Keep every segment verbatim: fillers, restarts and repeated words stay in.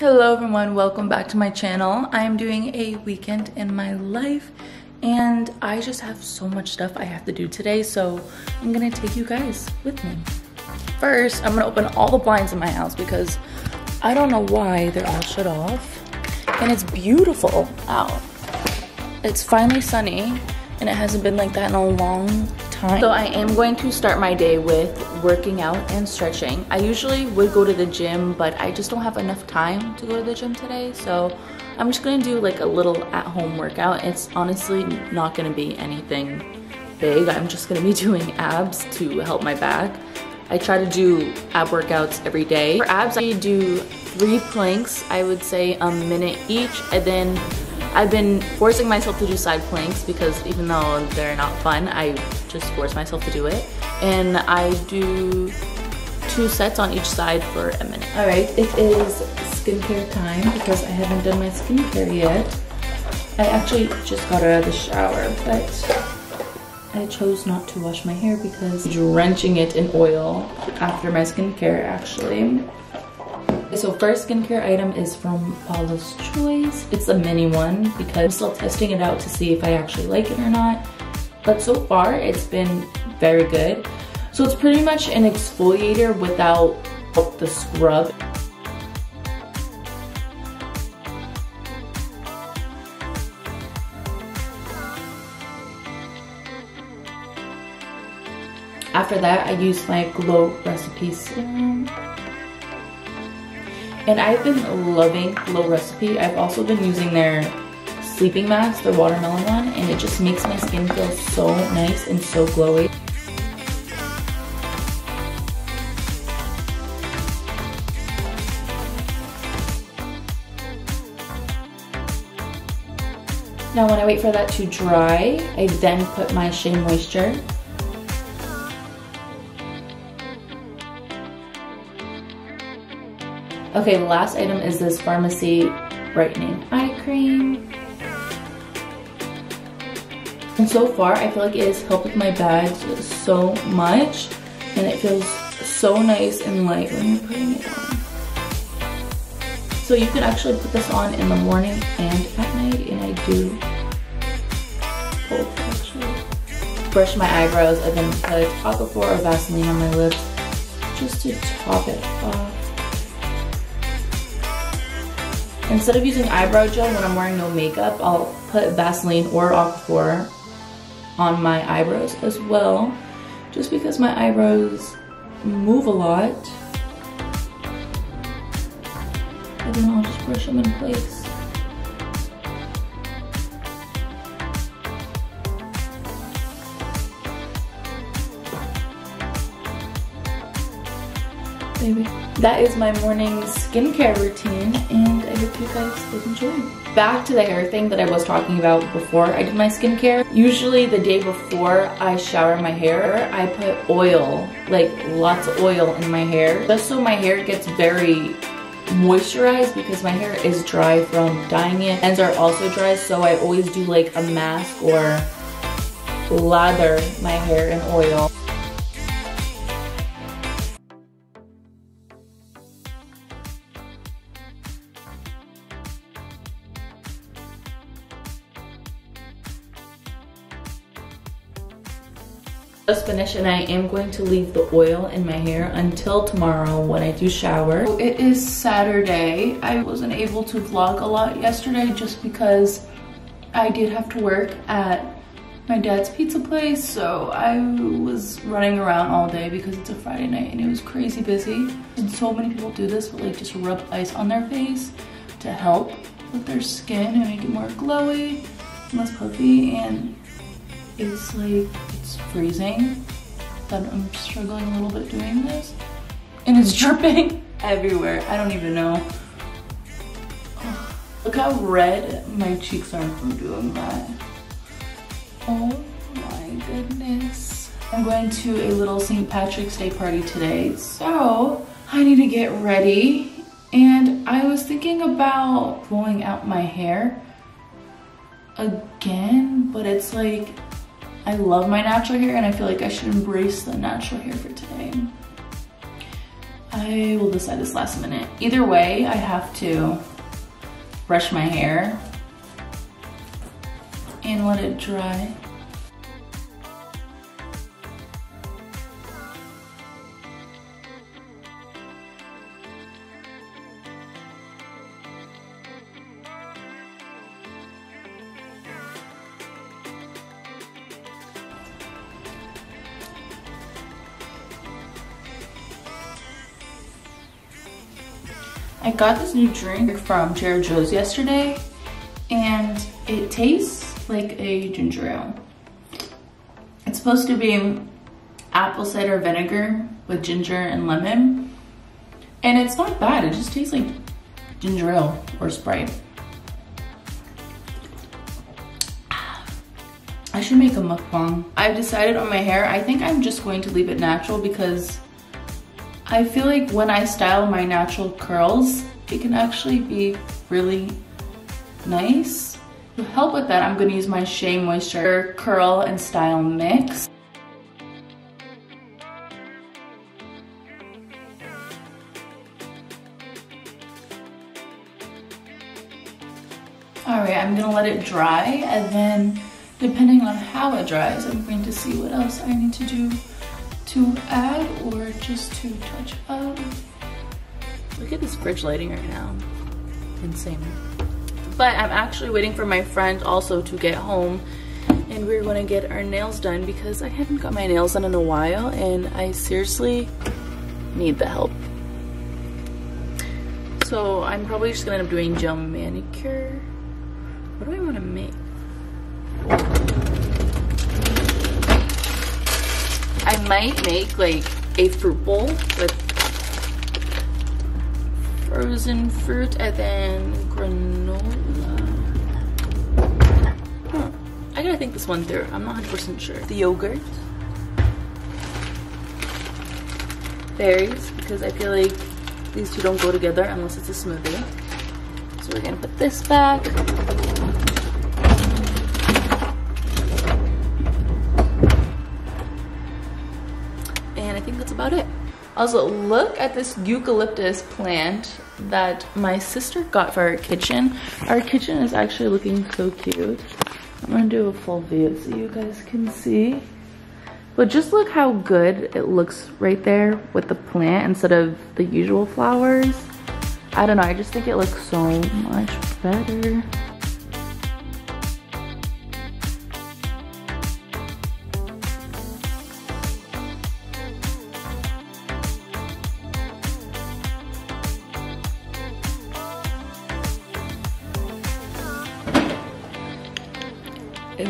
Hello everyone, welcome back to my channel. I am doing a weekend in my life and I just have so much stuff I have to do today, so I'm gonna take you guys with me. First, I'm gonna open all the blinds in my house because I don't know why they're all shut off and it's beautiful out. It's finally sunny and it hasn't been like that in a long time. So I am going to start my day with working out and stretching. I usually would go to the gym, but I just don't have enough time to go to the gym today. So I'm just gonna do like a little at-home workout. It's honestly not gonna be anything big. I'm just gonna be doing abs to help my back. I try to do ab workouts every day. For abs, I do three planks, I would say a minute each, and then I've been forcing myself to do side planks because even though they're not fun, I just force myself to do it. And I do two sets on each side for a minute. All right, it is skincare time because I haven't done my skincare yet. I actually just got out of the shower, but I chose not to wash my hair because I'm drenching it in oil after my skincare, actually. So first skincare item is from Paula's Choice. It's a mini one because I'm still testing it out to see if I actually like it or not. But so far it's been very good. So it's pretty much an exfoliator without the scrub. After that, I use my Glow Recipe serum. And I've been loving Glow Recipe. I've also been using their sleeping mask, their watermelon one, and it just makes my skin feel so nice and so glowy. Now when I wait for that to dry, I then put my Shea Moisture. Okay, last item is this Pharmacy Brightening Eye Cream. And so far, I feel like it has helped with my bags so much. And it feels so nice and light when you're putting it on. So you can actually put this on in the morning and at night. And I do both, actually. Brush my eyebrows and then put Aquaphor or Vaseline on my lips just to top it off. Instead of using eyebrow gel when I'm wearing no makeup, I'll put Vaseline or Aquaphor on my eyebrows as well, just because my eyebrows move a lot. And then I'll just brush them in place. Baby. That is my morning skincare routine, and I hope you guys did enjoy. Back to the hair thing that I was talking about before I did my skincare. Usually the day before I shower my hair, I put oil, like lots of oil in my hair, just so my hair gets very moisturized because my hair is dry from dyeing it. Ends are also dry, so I always do like a mask or lather my hair in oil. Just finished, and I am going to leave the oil in my hair until tomorrow when I do shower. So it is Saturday. I wasn't able to vlog a lot yesterday just because I did have to work at my dad's pizza place, so I was running around all day because it's a Friday night and it was crazy busy. And so many people do this, but like just rub ice on their face to help with their skin and make it more glowy, less puffy, and it's like it's freezing, but I'm struggling a little bit doing this, and it's dripping everywhere. I don't even know. Oh, look how red my cheeks are from doing that. Oh my goodness. I'm going to a little Saint Patrick's Day party today, so I need to get ready, and I was thinking about blowing out my hair again, but it's like I love my natural hair and I feel like I should embrace the natural hair for today. I I will decide this last minute. Either way, I have to brush my hair and let it dry. I got this new drink from Trader Joe's yesterday, and it tastes like a ginger ale. It's supposed to be apple cider vinegar with ginger and lemon, and it's not bad. It just tastes like ginger ale or Sprite. I should make a mukbang. I've decided on my hair. I think I'm just going to leave it natural because I feel like when I style my natural curls, it can actually be really nice. To help with that, I'm gonna use my Shea Moisture Curl and Style Mix. All right, I'm gonna let it dry, and then depending on how it dries, I'm going to see what else I need to do to add or just to touch up. Look at this bridge lighting right now. Insane. But I'm actually waiting for my friend also to get home, and we're gonna get our nails done because I haven't got my nails done in a while and I seriously need the help. So I'm probably just gonna end up doing gel manicure. What do I wanna make? I might make like a fruit bowl with frozen fruit and then granola. Huh. I gotta think this one through. I'm not one hundred percent sure. The yogurt. Berries, because I feel like these two don't go together unless it's a smoothie. So we're gonna put this back. About it. Also, look at this eucalyptus plant that my sister got for our kitchen. Our kitchen is actually looking so cute. I'm gonna do a full view so you guys can see. But just look how good it looks right there with the plant instead of the usual flowers. I don't know, I just think it looks so much better.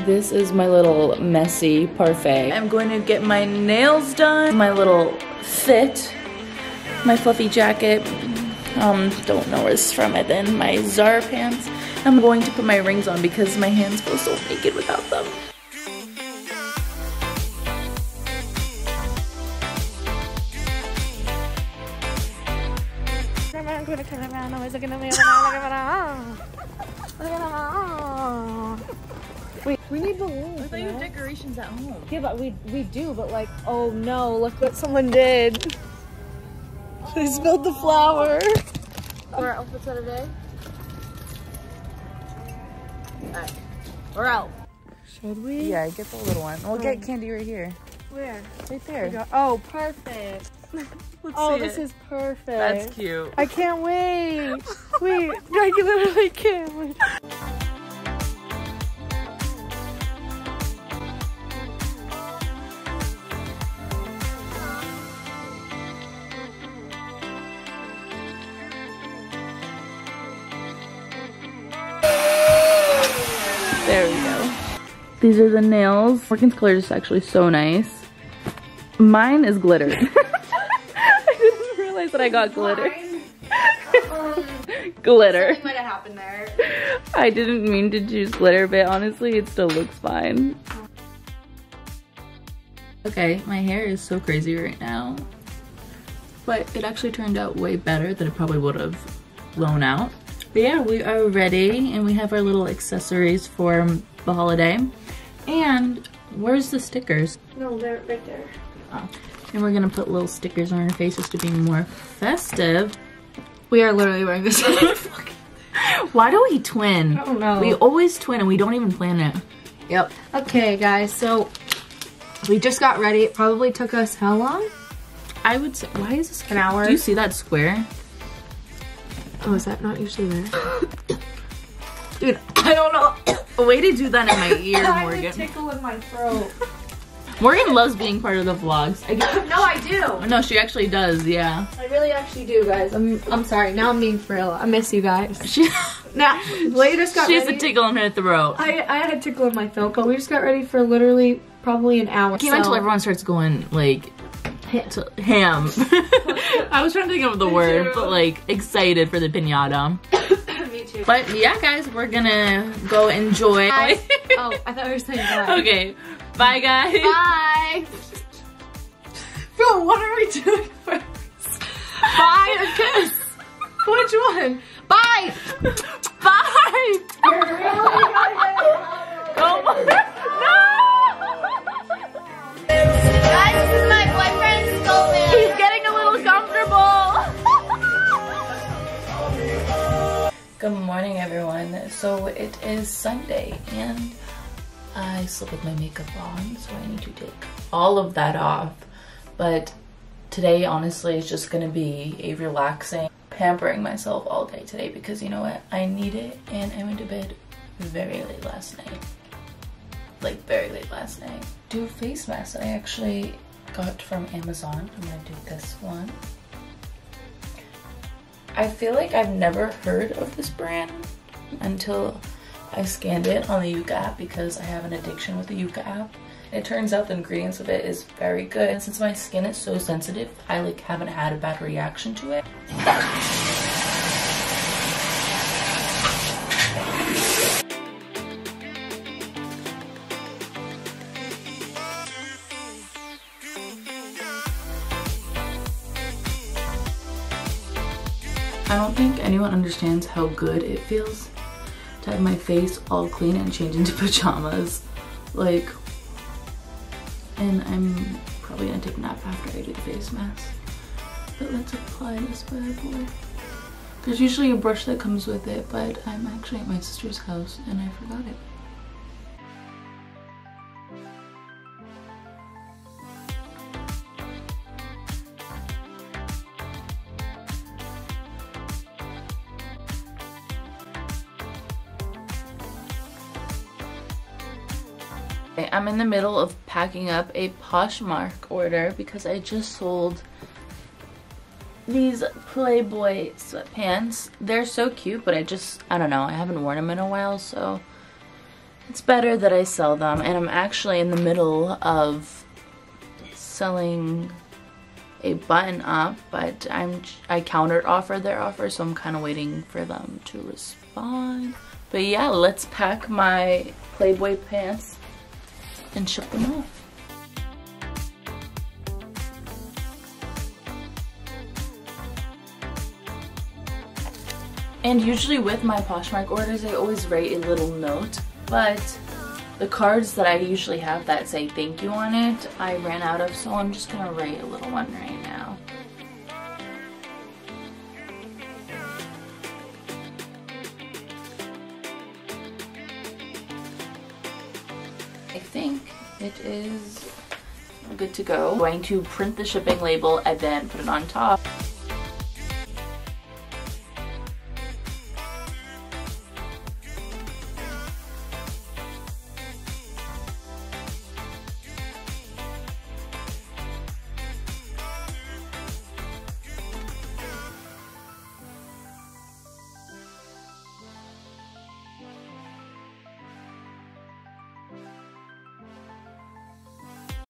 This is my little messy parfait. I'm going to get my nails done, my little fit, my fluffy jacket. Um, don't know where it's from, and then my Zara pants. I'm going to put my rings on because my hands feel so naked without them. Wait, we need balloons. I thought you had decorations at home. Yeah, but we we do, but like, oh no, look what someone did. Oh. They spilled the flour. Oh. We're out for Saturday. Alright, we're out. Should we? Yeah, get the little one. We'll um, get candy right here. Where? Right there. Oh, perfect. Let's oh, see this it. Is perfect. That's cute. I can't wait. Wait, I literally can't wait. There we go. These are the nails. Morgan's color is actually so nice. Mine is glitter. I didn't realize that I got glitter. Um, glitter. Something might have happened there. I didn't mean to choose glitter, but honestly, it still looks fine. Okay, my hair is so crazy right now. But it actually turned out way better than it probably would have blown out. But yeah, we are ready, and we have our little accessories for the holiday. And where's the stickers? No, they're right there. Oh. And we're gonna put little stickers on our faces to be more festive. We are literally wearing the same. Why do we twin? I don't know. We always twin and we don't even plan it. Yep. Okay, guys, so we just got ready. It probably took us how long? I would say, why is this an hour? Do you see that square? Oh, is that not usually there? Dude, I don't know. Way to do that in my ear, Morgan. I have a tickle in my throat. Morgan loves being part of the vlogs. I get... No, I do. No, she actually does, yeah. I really actually do, guys. I'm I'm sorry. Now I'm being for real. I miss you guys. She... Now, Leia just got she ready. She has a tickle in her throat. I, I had a tickle in my throat, but we just got ready for literally probably an hour. I can't so. Until everyone starts going, like, ham. I was trying to think of the word, but, like, excited for the piñata. Me too. But, yeah, guys, we're gonna go enjoy. I, oh, I thought we were saying that. Okay. Bye, guys. Bye. Bro, what are we doing first? Bye or kiss? Which one? Bye. Bye. You're really gonna go no. Guys, this is my boyfriend, Scoldman. He's getting a little comfortable. Good morning, everyone. So it is Sunday, and I slept with my makeup on, so I need to take all of that off. But today, honestly, is just gonna be a relaxing, pampering myself all day today because you know what? I need it, and I went to bed very late last night. Like, very late last night. Do a face mask that I actually got from Amazon. I'm gonna do this one. I feel like I've never heard of this brand until I scanned it on the Yuka app because I have an addiction with the Yuka app. It turns out the ingredients of it is very good. And since my skin is so sensitive, I like haven't had a bad reaction to it. I don't think anyone understands how good it feels. Have my face all clean and change into pajamas, like, and I'm probably gonna take a nap after I do the face mask. But let's apply this bad boy. There's usually a brush that comes with it, but I'm actually at my sister's house and I forgot it. I'm in the middle of packing up a Poshmark order because I just sold these Playboy sweatpants. They're so cute, but I just, I don't know, I haven't worn them in a while, so it's better that I sell them. And I'm actually in the middle of selling a button up, but I'm, I counter offered their offer, so I'm kind of waiting for them to respond. But yeah, let's pack my Playboy pants and ship them off. And usually with my Poshmark orders, I always write a little note, but the cards that I usually have that say thank you on it, I ran out of, so I'm just gonna write a little one right now. I think it is good to go. I'm going to print the shipping label and then put it on top.